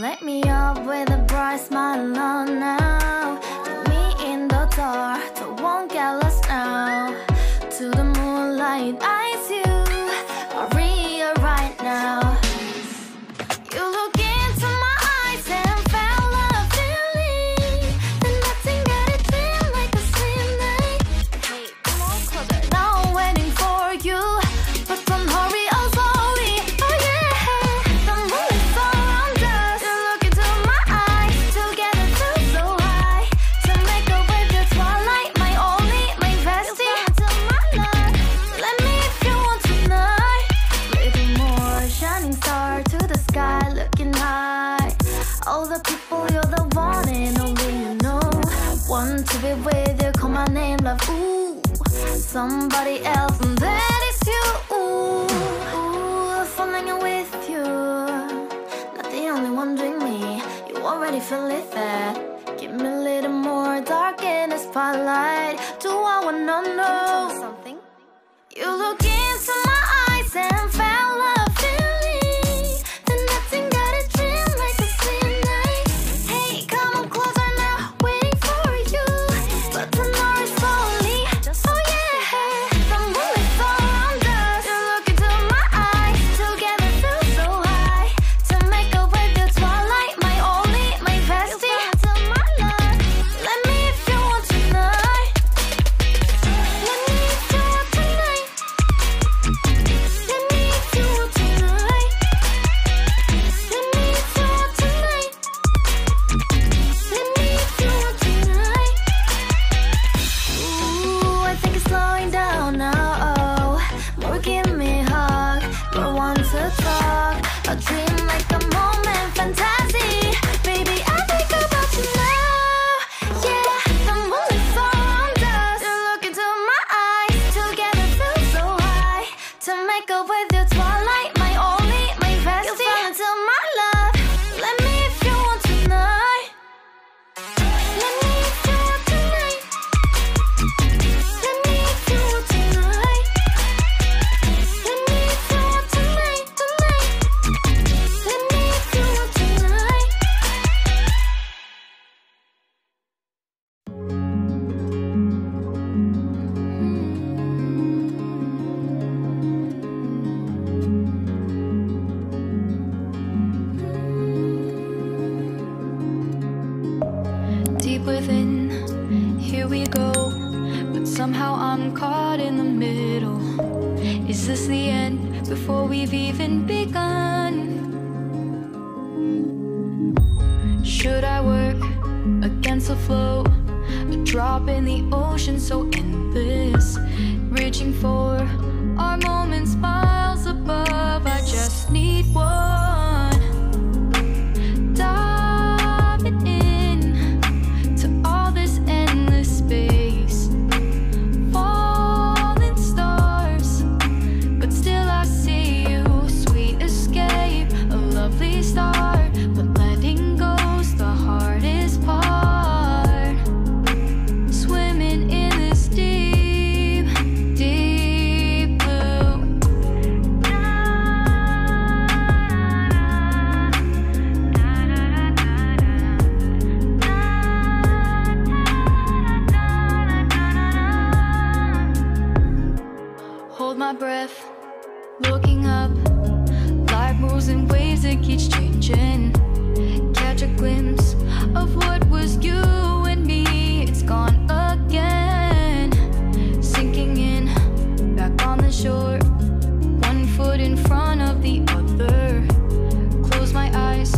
Let me up with a bright smile on now. Put me in the dark, I won't get lost now. To the moonlight, I see you are real right now. You look into my eyes and felt a feeling that nothing got it feel like a slim night. Hey, come on closer. Now I'm waiting for you, but don't hurry, I'm sorry. Oh yeah, the moon is all with you, call my name, love. Ooh, somebody else, and that is you. Ooh, falling in with you. Not the only one doing me. You already feel it that. Give me a little more dark in the spotlight. Do I wanna know something? You look into my eyes and fell in love. Talk, a dream like a moment, fantasy. I'm caught in the middle. Is this the end before we've even begun? Should I work against the flow? A drop in the ocean so endless, reaching for our moments miles above. I just need one, diving in to all this endless space, falling stars, but still I see you. Sweet escape, a lovely start, but letting go's the hardest part. Swimming in this deep, deep blue. Hold my breath, looking up. Life moves in ways that keeps changing. Catch a glimpse of what was you and me. It's gone again, sinking in, back on the shore, one foot in front of the other. Close my eyes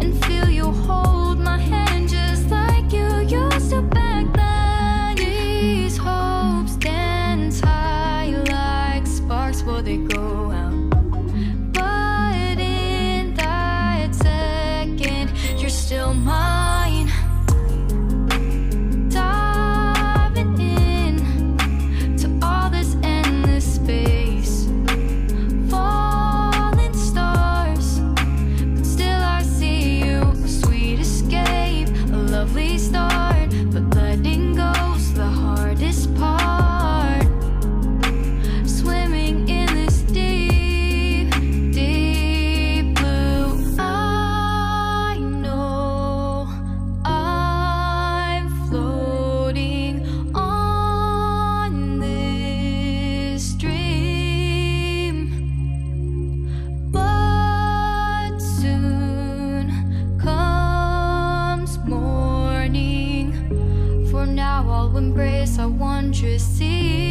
and feel you hold my hand, just like you used to back then. These hopes dance high like sparks, for they go out. But in that second, you're still mine. Diving in to all this endless space, falling stars, but still I see you. Sweet escape, a lovely start, but letting go's the hardest part. Swimming in this deep, deep blue. I know I'm floating on this dream, but soon comes morning. For now I'll embrace our wondrous sea.